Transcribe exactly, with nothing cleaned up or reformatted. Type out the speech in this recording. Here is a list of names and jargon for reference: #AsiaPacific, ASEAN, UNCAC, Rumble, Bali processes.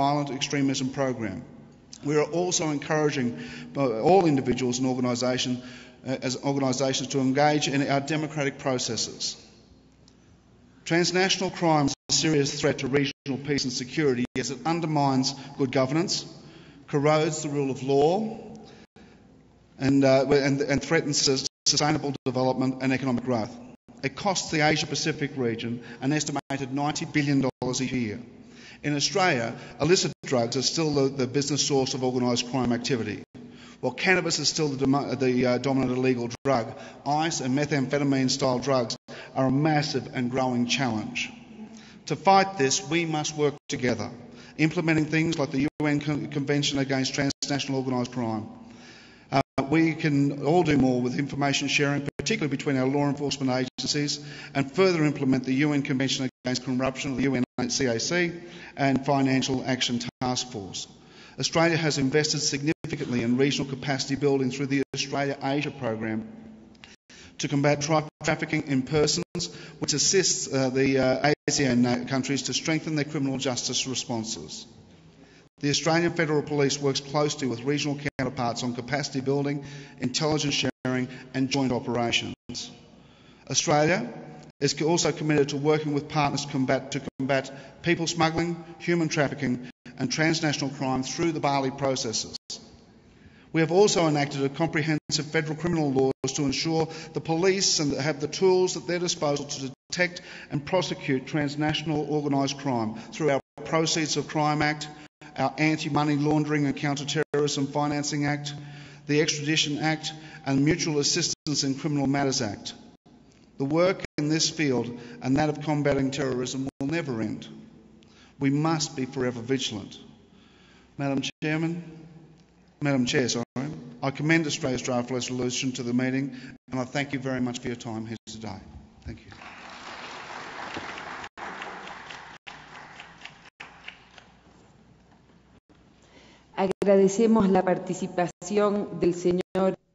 violent extremism program. We are also encouraging all individuals and organisation, as organisations to engage in our democratic processes. Transnational crime is a serious threat to regional peace and security as it undermines good governance, corrodes the rule of law, and, uh, and, and threatens sustainable development and economic growth. It costs the Asia-Pacific region an estimated ninety billion dollars a year. In Australia, illicit drugs are still the, the business source of organised crime activity. While cannabis is still the, the uh, dominant illegal drug, ice and methamphetamine-style drugs are a massive and growing challenge. To fight this, we must work together, implementing things like the U N Convention Against Transnational Organised Crime. Uh, we can all do more with information sharing, particularly between our law enforcement agencies, and further implement the U N Convention Against Corruption, the U N C A C, and Financial Action Task Force. Australia has invested significantly in regional capacity building through the Australia-Asia program to combat tra trafficking in persons, which assists uh, the uh, ASEAN countries to strengthen their criminal justice responses. The Australian Federal Police works closely with regional counterparts on capacity building, intelligence sharing and joint operations. Australia is also committed to working with partners to combat, to combat people smuggling, human trafficking and transnational crime through the Bali processes. We have also enacted a comprehensive federal criminal laws to ensure the police have the tools at their disposal to detect and prosecute transnational organised crime through our Proceeds of Crime Act, our Anti-Money Laundering and Counter-Terrorism Financing Act, the Extradition Act and Mutual Assistance in Criminal Matters Act. The work in this field and that of combating terrorism will never end. We must be forever vigilant. Madam Chairman, Madam Chair, sorry, I commend Australia's draft resolution to the meeting and I thank you very much for your time here today. Thank you. Agradecemos la participación del señor